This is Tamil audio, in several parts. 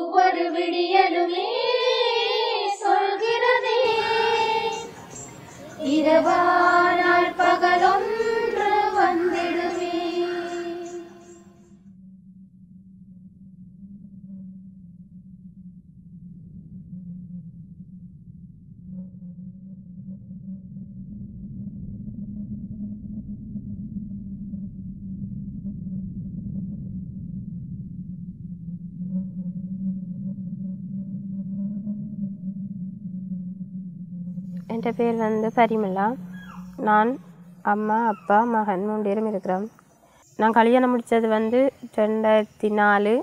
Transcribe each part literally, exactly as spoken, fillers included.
ஒவ்வொரு விடியலுமே சொல்கிறதே, இரவானால் பகலொன்று வந்திடுமே. என்ற பேர் வந்து பரிமலா. நான் அம்மா அப்பா மகன் மூன்று பேரும் இருக்கிறோம். நான் கல்யாணம் முடித்தது வந்து ரெண்டாயிரத்தி நாலு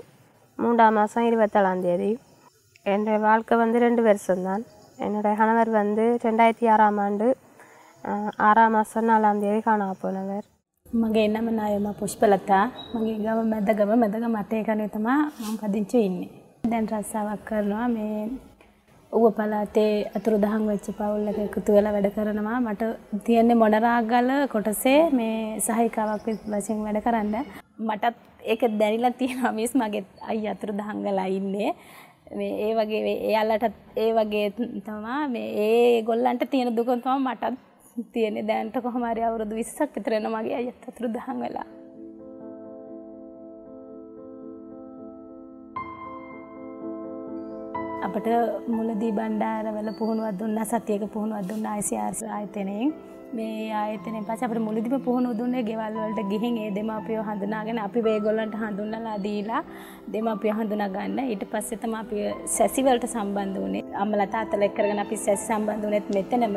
மூன்றாம் மாதம் இருபத்தேழாந்தேதி. என்னுடைய வாழ்க்கை வந்து ரெண்டு வருஷம்தான். என்னுடைய கணவர் வந்து ரெண்டாயிரத்தி ஆறாம் ஆண்டு ஆறாம் மாதம் நாலாம் தேதி காணா போனவர். මගේ එන්නම නායම පුෂ්පලතා. මගේ ගම මැදගම මැදගම අතේ කනේ තමයි මම පදිංචි ඉන්නේ. දැන් රස්සාවක් කරනවා. මේ ඌව පළාතේ අතුරුදහන් වෙච්ච පවුල්ලක එකතු වෙලා වැඩ කරනවා. මට තියෙන්නේ මොණරාගල කොටසේ මේ සහායිකාවක් වශයෙන් වැඩ කරන්න. මටත් ඒක දැරිලා තියෙනවා මිස්. මගේ අයියා අතුරුදහන් වෙලා ඉන්නේ. මේ ඒ වගේ එයාලටත් ඒ වගේ තමයි මේ ඒගොල්ලන්ට තියෙන දුක තමයි මටත් තියෙන්නේ. දැන්ට කොහොම හරි අවුරුදු විස්සක් විතර වෙනවා මගේ අයියා අතුරුදහන් වෙලා. අපට මුලදී බණ්ඩාරවල පුහුණුවක් දුන්නා, සතියක පුහුණුවක් දුන්නා I C R C ආයතනයෙන්. මේ ආයතනයෙන් පස්සේ අපිට මුලදීම පුහුණුව දුන්නේ ගෙවල් වලට ගිහින් ඒ දෙමාපියෝ හඳුනාගෙන අපි මේගොල්ලන්ට හඳුන්වලා දීලා දෙමාපියෝ හඳුනා ගන්න. ඊට පස්සේ තමයි අපි සැසි වලට සම්බන්ධ වුනේ. අම්මලා තාත්තලා එක්ක කරගෙන අපි සැසි සම්බන්ධ වුනේත් මෙතනම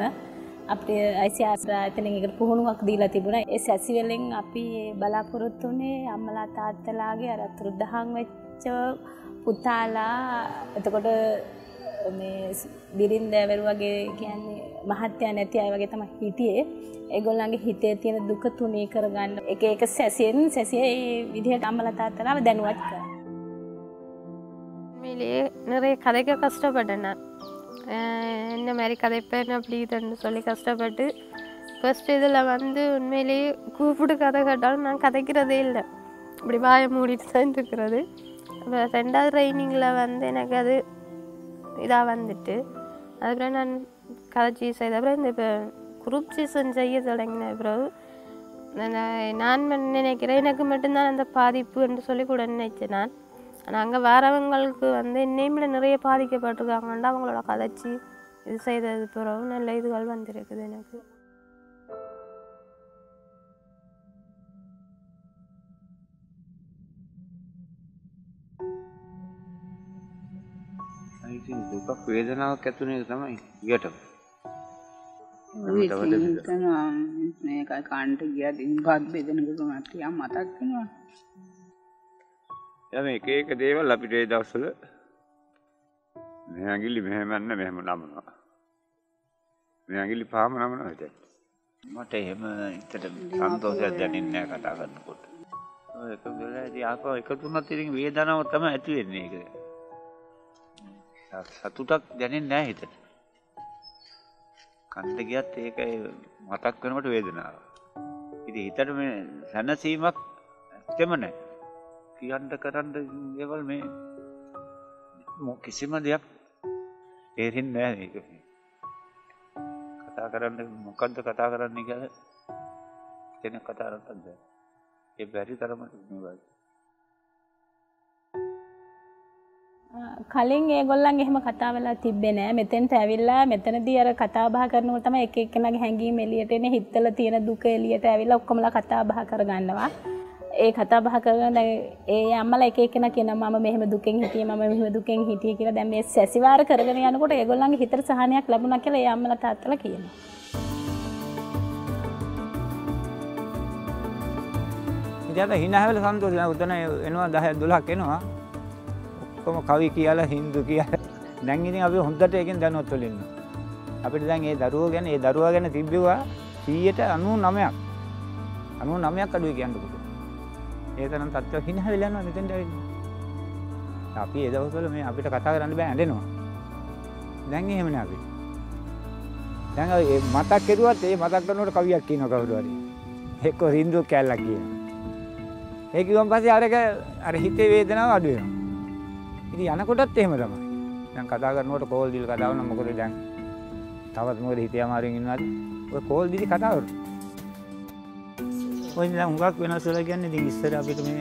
අපේ I C R C ආයතනයෙන් එකට පුහුණුවක් දීලා තිබුණා. ඒ සැසි වලින් අපි බලාපොරොත්තු වුනේ අම්මලා තාත්තලාගේ අර අතුරුදහන් වෙච්ච පුතාලා, එතකොට මේ බිරින්දෑවරු වගේ කියන්නේ මහත්ය නැති අය වගේ තමයි හිටියේ. ඒගොල්ලන්ගේ හිතේ තියෙන දුක තුනී කරගන්න එක එක සැසියෙන් සැසිය ඒ විදිහට අම්මලා තාත්තලාව දැනුවත් කරා. මිලේ நிறைய கதைக்கு கஷ்டப்பட்டேன். என்ன மாதிரி கதை பேர் அப்படிதுன்னு சொல்லி கஷ்டப்பட்டு ஃபர்ஸ்ட் இதில் வந்து உண்மையிலேயே கூப்பிட்டு கதை கேட்டாலும் நான் கதைக்கிறதே இல்லை, இப்படி வாயை மூடிட்டு தான் இருக்கிறது. அப்புறம் ரெண்டாவது ட்ரைனிங்கில் வந்து எனக்கு அது இதாக வந்துட்டு அதுக்கப்புறம் நான் கதைச்சி செய்த அப்புறம் இந்த இப்போ குரூப் சீசன் செய்ய தொடங்கின பிறகு நான் நினைக்கிறேன் எனக்கு மட்டும்தான் அந்த பாதிப்புன்னு சொல்லி கூட நினைச்சேன் நான். ஆனால் அங்கே வரவங்களுக்கு வந்து இன்னையில நிறைய பாதிக்கப்பட்டிருக்காங்கன்ட்டு அவங்களோட கதைச்சி இது செய்தது பிறகு நல்ல இதுகள் வந்திருக்குது எனக்கு. දුකක් වේදනාවක් ඇති වෙන තමයි ඊටම. ඒක තමයි මේක කාණ්ඩ ගියා දින්පත් වේදනකම තියා මතක් වෙනවා. දැන් මේක එක දේවල් අපිට ඒ දවස්වල මෙහා ගිලි මෙහෙම යන්න මෙහෙම නමනවා. මෙහා ගිලි පාම නමනවා දැන්. මට එහෙම හිතට සන්තෝෂයක් දැනෙන්නේ නැහැ කතා කරනකොට. ඔය එක වෙලාවේදී ආපහු එකතු වුණත් ඉතින් වේදනාව තමයි ඇති වෙන්නේ ඒක. සතුටක් දැනෙන්නේ නැහැ හිතට. කන්ද ගියත් ඒක මතක් වෙනකොට වේදනාව. ඉතින් හිතට මේ සැනසීමක් ඇත්තෙම නැහැ. කියන්න කරන්න දේවල් මේ මො කිසිම දෙයක් තේරෙන්නේ නැහැ මේක. කතා කරන්න මොකද්ද කතා කරන්නේ කියලා කෙනෙක් කතා කරන්න බැහැ. ඒ බැරි තරමට මේවා කලින් ඒගොල්ලන් එහෙම කතා වෙලා තිබ්බේ නෑ. මෙතෙන්ට ඇවිල්ලා මෙතනදී අර කතා බහ කරනකොට තමයි එක එක්කෙනාගේ හැඟීම් එළියට එන්නේ. හිතවල තියෙන දුක එළියට ඇවිල්ලා ඔක්කොමලා කතා බහ කරගන්නවා. ඒ කතා බහ කරගෙන ඒ අම්මලා එක එක්කෙනා කියනවා මම මෙහෙම දුකෙන් හිටියේ මම මෙහෙම දුකෙන් හිටියේ කියලා. දැන් මේ සැසිවාර කරගෙන යනකොට ඒගොල්ලන්ගේ හිතට සහනයක් ලැබුණා කියලා ඒ අම්මලා තාත්තලා කියනවා. ඉතින් අද හිනාවල සන්තෝෂ නැවතන එනවා දහ දොළහක් එනවා. කොම කවි කියලා හින්දු කියලා. දැන් ඉතින් අපි හොඳට එකෙන් දැනුවත් වෙලා ඉන්නවා. අපිට දැන් මේ දරුවෝ ගැන, මේ දරුවා ගැන තිබ්බුවා සීයට අනූ නවයක්. අනූ නවයක් අඩුයි කියන්න පුළුවන්. ඒතරම් තත්ත්වයක් hina වෙලා යනවා මෙතෙන්ට ඇවිල්ලා. අපි ඒ දවස්වල මේ අපිට කතා කරන්න බෑ ඇඬෙනවා. දැන් එහෙම නෑ අපි. දැන් ඒ මතක් කෙරුවත් ඒ මතක් කරනකොට කවියක් කියනවා කවුරු හරි. එක්ක හින්දු කැලක් කියනවා. ඒක ඊගොන් පස්සේ අර අර හිතේ වේදනාව අඩු වෙනවා. ඉතින් යනකොටත් එහෙම තමයි. දැන් කතා කරනකොට කෝල් දීලා කතාව නම් මොකද දැන් තවත් මොකද හිතේ අමාරුවෙන් ඉන්නවද? ඔය කෝල් දීලි කතාවලු. ඔය නම් හුඟක් වෙනස් වෙලා කියන්නේ ඉතින් ඉස්සර අපිට මේ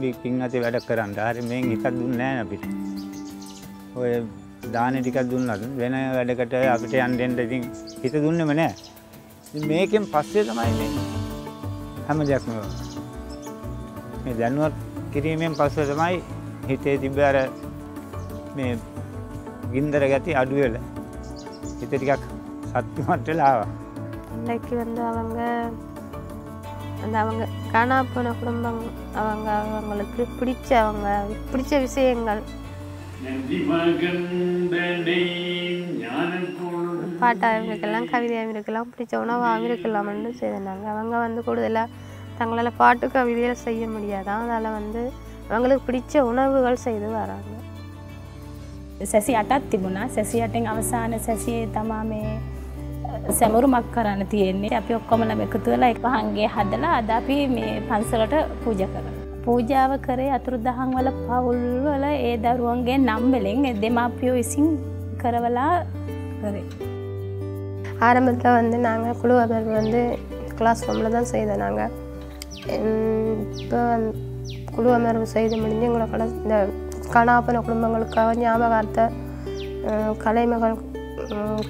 මේ පින් අතේ වැඩ කරන්න. හරි මේන් එකක් දුන්නේ නැහැ අපිට. ඔය දානේ ටිකක් දුන්නා වෙන වැඩකට අපිට යන්න දෙන්න ඉතින් හිත දුන්නේම නැහැ. ඉතින් මේකෙන් පස්සේ තමයි මේ හැම දෙයක්ම මේ දැනුවත් කිරීමෙන් පස්සේ තමයි හිතේ තිබ්බ අර මේ ගින්දර ගැටි අඩු වෙලා හිත ටිකක් සතුටුමත් වෙලා ආවා. ලයික් වන්දවංග අඳවංග කණාපන කුරුම්බං අවංග අවங்களுக்கு பிடிச்சவங்க பிடிச்ச விஷயங்கள் பாட்டாகவும் இருக்கலாம் கவிதையாகவும் இருக்கலாம் பிடிச்ச உணவாகவும் இருக்கலாம்னு செய்தாங்க. அவங்க வந்து கூடுதலாக தங்களால் பாட்டு கவிதையில் செய்ய முடியாதான் அதனால் வந்து அவங்களுக்கு பிடிச்ச உணவுகள் செய்து வராங்க. සැසියටත් තිබුණා. සැසියටෙන් අවසාන සැසියේ තමා මේ සැමරුමක් කරන්න තියෙන්නේ. අපි ඔක්කොම නම් එකතු වෙලා එක වහන්ගේ හදලා අද අපි මේ පන්සලට පූජා කරනවා. පූජාව කරේ අතුරුදහන් වල පවුල් වල ඒ දරුවන්ගේ නම් වලින් දෙමාපියෝ විසින් කරවලා කරේ. ආරම්භத்துல வந்து நாங்க குழுவர் வந்து கிளாஸ் ரூம்ல தான் செய்தோம். நாங்க இப்போ குழுவர் செய்து முடிஞ்சு எங்களோட கலந்த கணாபன குடும்பங்களுக்காக ஞாபகார்த்த கலைமகள்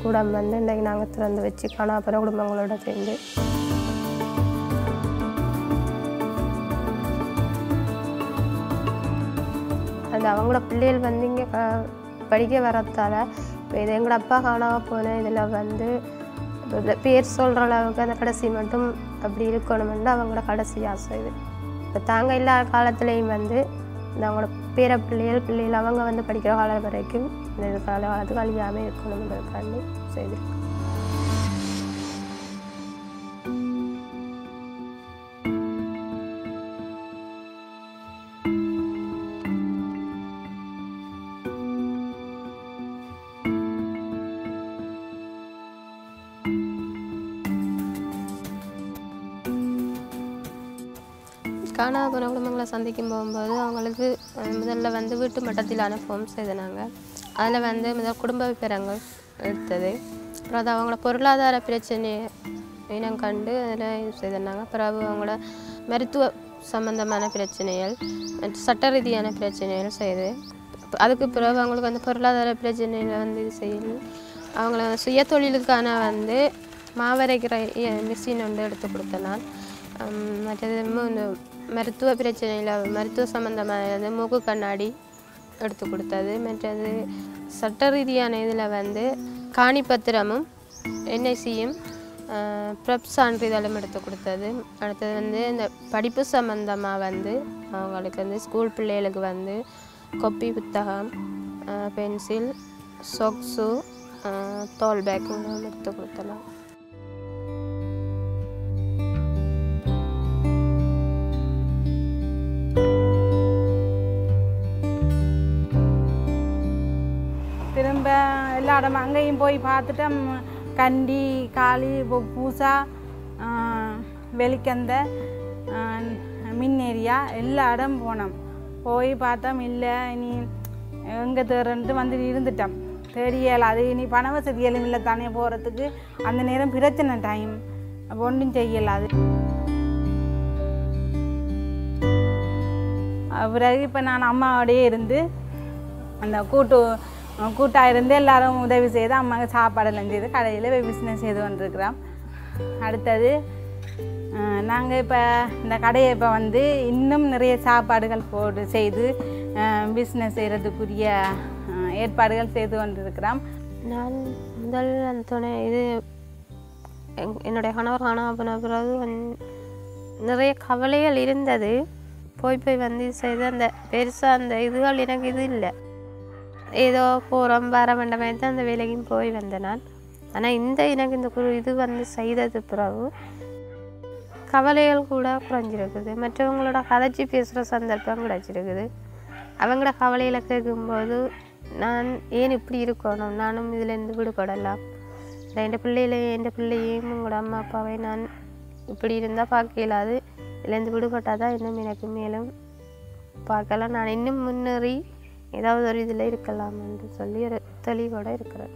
கூடம் வந்து இன்றைக்கு நாங்கள் திறந்து வச்சு கணாபன குடும்பங்களோட சேர்ந்து அது அவங்களோட பிள்ளைகள் வந்து இங்கே க படிக்க வரத்தால் இப்போ இது எங்களோட அப்பா காணாமல் போன இதில் வந்து பேர் சொல்கிற அளவுக்கு அந்த கடைசி மட்டும் அப்படி இருக்கணும்னு அவங்களோட கடைசி ஆசை. இது இப்போ தாங்க இல்லாத காலத்துலேயும் வந்து அவங்களோட பேர பிள்ளைகள் பிள்ளைகள் அவங்க வந்து படிக்கிற காலம் வரைக்கும் இந்த கால அது அழியாமல் இருக்கணுங்கிறதுக்காண்டி செய்திருக்கோம். காணாபன குடும்பங்களை சந்திக்கும் போகும்போது அவங்களுக்கு முதல்ல வந்து வீட்டு மட்டத்திலான ஃபார்ம் செய்தாங்க. அதில் வந்து முதல் குடும்ப விவரங்கள் எடுத்தது. அப்புறம் அது அவங்களோட பொருளாதார பிரச்சனை இனம் கண்டு அதில் இது செய்தாங்க. பிறகு அவங்களோட மருத்துவ சம்பந்தமான பிரச்சனைகள் சட்ட ரீதியான பிரச்சனைகள் செய்து அதுக்கு பிறகு அவங்களுக்கு வந்து பொருளாதார பிரச்சனைகளை வந்து இது செய்யணும். அவங்கள சுய தொழிலுக்கான வந்து மாவரைக்கிற மிஷின் வந்து எடுத்து கொடுத்தனால் மற்றது மூணு மருத்துவ பிரச்சனையில் மருத்துவ சம்மந்தமானது மூக்கு கண்ணாடி எடுத்து கொடுத்தது. மற்றது சட்ட ரீதியான இதில் வந்து காணிப்பத்திரமும் என்ஐசியும் பிரப் சான்றிதழும் எடுத்து கொடுத்தது. அடுத்தது வந்து இந்த படிப்பு சம்மந்தமாக வந்து அவங்களுக்கு வந்து ஸ்கூல் பிள்ளைகளுக்கு வந்து கொப்பி புத்தகம் பென்சில் சொக்ஸு தோல் பேக்குங்க எடுத்து கொடுத்தலாம். திரும்ப எல்லா இடமும் அங்கேயும் போய் பார்த்துட்டோம். கண்டி காளி பூசா வெளிக்கந்த மின் ஏரியா எல்லா இடம் போனோம். போய் பார்த்தோம் இல்லை இனி எங்கே தேர்ந்து வந்து இருந்துட்டோம். தெரியல அது இனி பண வசதி எல்லாம் இல்லை தானே போகிறதுக்கு. அந்த நேரம் பிரச்சனை டைம் ஒன்றும் செய்யலாது. பிறகு இப்போ நான் அம்மாவோடையே இருந்து அந்த கூட்டு கூட்டாக இருந்து எல்லாரும் உதவி செய்து அம்மாவுக்கு சாப்பாடெல்லாம் செய்து கடையில் போய் பிஸ்னஸ் செய்து கொண்டிருக்கிறோம். அடுத்தது நாங்கள் இப்போ இந்த கடையை இப்போ வந்து இன்னும் நிறைய சாப்பாடுகள் போட்டு செய்து பிஸ்னஸ் செய்கிறதுக்குரிய ஏற்பாடுகள் செய்து கொண்டிருக்கிறோம். நான் முதல் துணை இது என்னுடைய கணவர் காணாபன பிறகு நிறைய கவலைகள் இருந்தது. போய் போய் வந்து செய்து அந்த பெருசாக அந்த இதுகள் எனக்கு இது இல்லை. ஏதோ போகிறோம் வர வேண்டாமே தான் அந்த வேலைக்கும் போய் வந்தேன் நான். ஆனால் இந்த எனக்கு இந்த இது வந்து செய்தது பிறகு கவலைகள் கூட குறைஞ்சிருக்குது. மற்றவங்களோட கதைச்சி பேசுகிற சந்தர்ப்பம் கிடச்சிருக்குது. அவங்களோட கவலைகளை கேட்கும்போது நான் ஏன் இப்படி இருக்கணும், நானும் இதிலேருந்து விடுபடலாம், என் பிள்ளையில என் பிள்ளையும் உங்களோட அம்மா அப்பாவை நான் இப்படி இருந்தால் பார்க்க இயலாது, இதுலேருந்து விடுபட்டால் தான் இன்னும் எனக்கு மேலும் பார்க்கலாம், நான் இன்னும் முன்னேறி ஏதாவது ஒரு இதில் இருக்கலாம் என்று சொல்லி ஒரு தெளிவோடு இருக்கிறார்.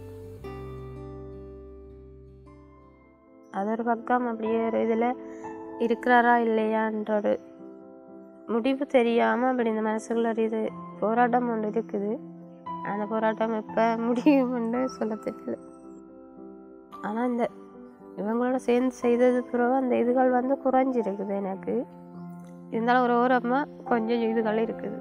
அது ஒரு பக்கம் அப்படியே ஒரு இதில் இருக்கிறாரா இல்லையான்ற ஒரு முடிவு தெரியாமல் அப்படி இந்த மனசுக்குள்ள ஒரு இது போராட்டம் ஒன்று இருக்குது. அந்த போராட்டம் எப்போ முடியும்னு சொல்ல தெரியல. ஆனால் இந்த இவங்களோட சேர்ந்து செய்தது பிறகு அந்த இதுகள் வந்து குறைஞ்சிருக்குது எனக்கு. இருந்தாலும் ஒரு ஓரமாக கொஞ்சம் இதுகள் இருக்குது.